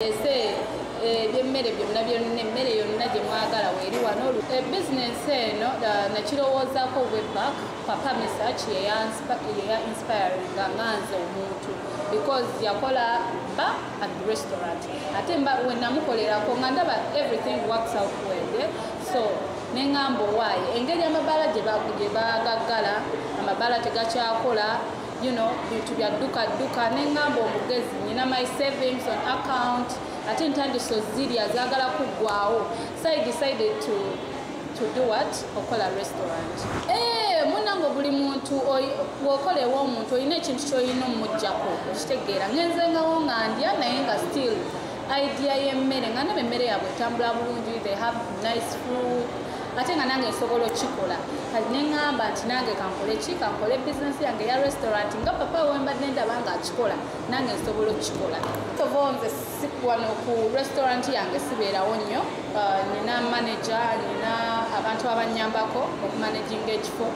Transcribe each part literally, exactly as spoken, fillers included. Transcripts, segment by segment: Ese byemmere byonna by'emmere yonna gye mwagala weeri wano business eno nakirowoozaako webback papa Mesach yeyansipayiringa nganze omuntu because yakola bar at the restaurant ate mba wenamukolerako nga ndaba everything works out well so neŋŋamba waayi engeri amabala gye baagaggala amabala tegakyakola you know, to be a duka duka, nengambo mugezi, nina my savings on account, at any time the sozidi, azagala kugwao. So I decided to, to do what? Okola restaurant. Eh, munango buli muntu, wakole wa muntu, ine chincho ino mujako, chitegera. Ngenzenga wonga andia na yenga still, idea ye mere, ngana me mere ya butambula bulungi, they have nice food, ate nga nange sogolo chikola kati nengamba nti nange kankole ki kankole business yange ya restaurant nga papa wembadde ndabanga akikola nange nsobolo kikola tova nze sikwano ku restaurant yange sibeerawo nnyo nina manager nina abantu abanyambako okumanaging ekifo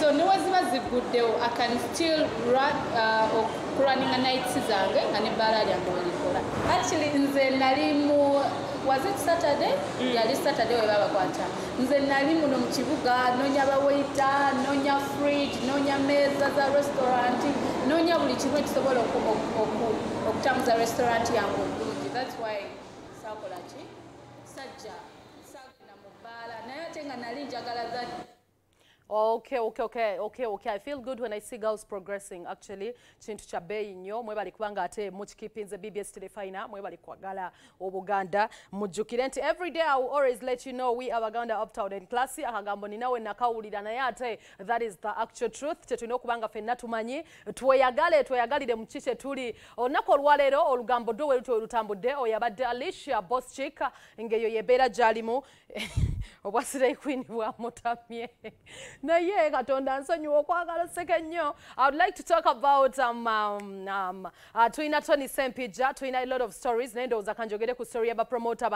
so newaziba ziguddewo I can still run uh, running a night zange nga ne bala lyange walikola actually nze nalimu was it Saturday? Mm. Yeah, this Saturday we baba kwata. Nze nali muno mu kibuga, nonya bawaita, nonya fridge, nonya meza za restaurant, nonya buli kimu kisobola okutambuza restaurant yangu. That's why sakola ki sajja sagina mu bala naye tenga nali njagala za Okay, okay, okay, okay, okay. I feel good when I see girls progressing, actually. Chintu chabe inyo, mwebali kubanga ate, muchikipinze B B S today fina, mwebali kwagala, obuganda, mujukirenti. Every day I will always let you know we Abaganda uptown and classy. Akagambo ninawe nakawulira na yate, that is the actual truth. Chetuno kubanga fena tumanyi, tuweyagale, tuweyagali de mchiche tuli. Onako lwalero, olugambo dowe lutambude, oyabade Alicia, boss chika, ingeyo yebera jalimu. Obasire kwini wa motamye. Na ye katonda nsonyiwa okwagala seke nnyo. I would like to talk about um um um uh, twina Tony Sempija twina a lot of stories nendo uzakanjogere ku story aba promoter